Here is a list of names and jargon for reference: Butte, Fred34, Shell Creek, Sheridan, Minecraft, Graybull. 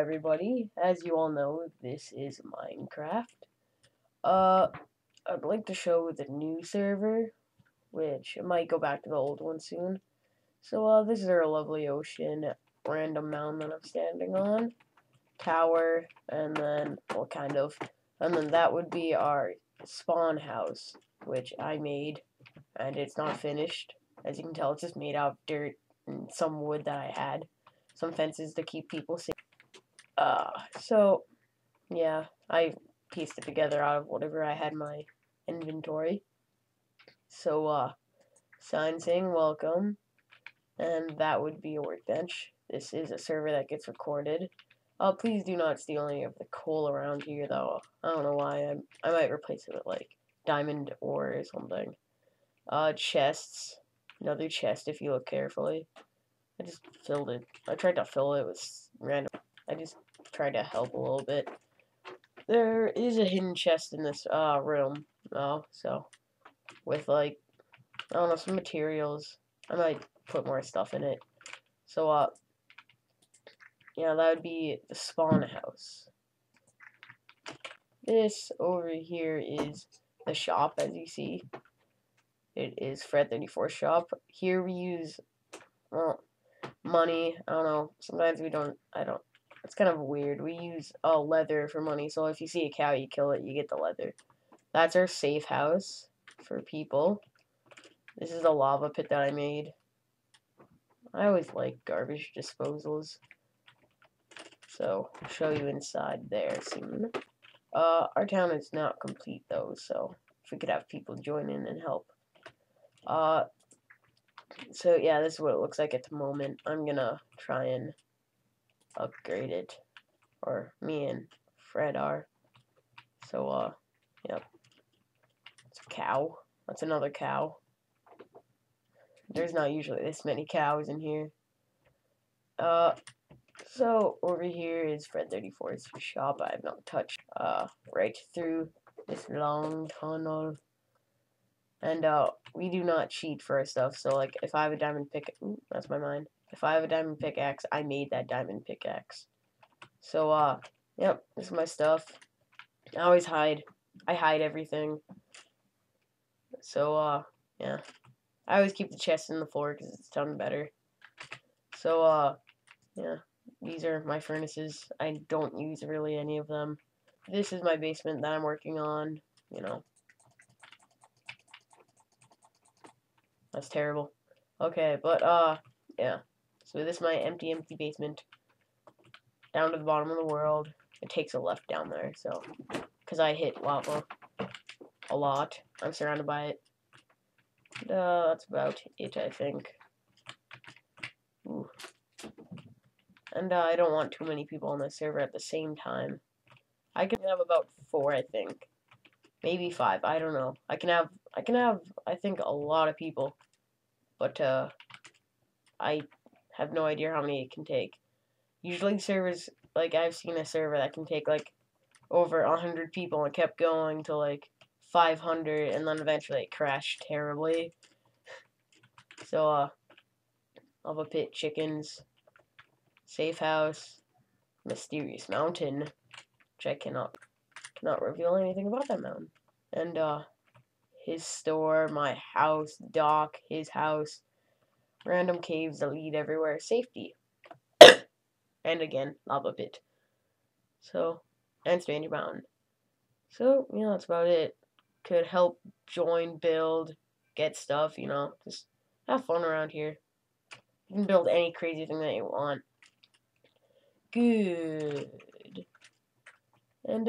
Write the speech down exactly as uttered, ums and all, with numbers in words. everybody. As you all know, this is Minecraft. Uh, I'd like to show the new server, which it might go back to the old one soon. So, uh, this is our lovely ocean, random mountain that I'm standing on, tower, and then, well, kind of, and then that would be our spawn house, which I made, and it's not finished. As you can tell, it's just made out of dirt and some wood that I had. Some fences to keep people safe. Uh, so, yeah, I pieced it together out of whatever I had in my inventory. So, uh, sign saying welcome, and that would be a workbench. This is a server that gets recorded. Uh, please do not steal any of the coal around here, though. I don't know why. I'm, I might replace it with, like, diamond ore or something. Uh, chests. Another chest if you look carefully. I just filled it. I tried to fill it with random. I just tried to help a little bit. There is a hidden chest in this uh, room, though, so with like I don't know some materials. I might put more stuff in it. So uh, yeah, that would be the spawn house. This over here is the shop, as you see. It is Fred thirty-four shop. Here we use well. money, I don't know, sometimes we don't, I don't, it's kind of weird, we use, oh, leather for money, so if you see a cow, you kill it, you get the leather. That's our safe house for people. This is the lava pit that I made. I always like garbage disposals, so I'll show you inside there soon. Uh, our town is not complete, though, so if we could have people join in and help. Uh, So, yeah, this is what it looks like at the moment. I'm gonna try and upgrade it. Or, me and Fred are. So, uh, yep. It's a cow. That's another cow. There's not usually this many cows in here. Uh, so, over here is Fred thirty-four's shop. I have not touched, uh, right through this long tunnel. And, uh, we do not cheat for our stuff, so, like, if I have a diamond pick, ooh, that's my mind. If I have a diamond pickaxe, I made that diamond pickaxe. So, uh, yep, this is my stuff. I always hide. I hide everything. So, uh, yeah. I always keep the chest in the floor, because it's done better. So, uh, yeah. These are my furnaces. I don't use really any of them. This is my basement that I'm working on, you know. That's terrible. Okay, but, uh, yeah. So this is my empty, empty basement. Down to the bottom of the world. It takes a left down there, so. Because I hit lava. A lot. I'm surrounded by it. And, uh, that's about it, I think. Ooh. And, uh, I don't want too many people on the server at the same time. I can have about four, I think. Maybe five, I don't know. I can have, I can have, I think, a lot of people. But, uh, I have no idea how many it can take. Usually servers, like, I've seen a server that can take, like, over one hundred people and kept going to, like, five hundred, and then eventually it crashed terribly. So, uh, lava pit, chickens, safe house, mysterious mountain, which I cannot... not reveal anything about that mountain. And, uh, his store, my house, dock, his house, random caves that lead everywhere, safety. And again, lava pit. So, and Stranger Mountain. So, you know, that's about it. Could help join, build, get stuff, you know, just have fun around here. You can build any crazy thing that you want. Good. And, uh,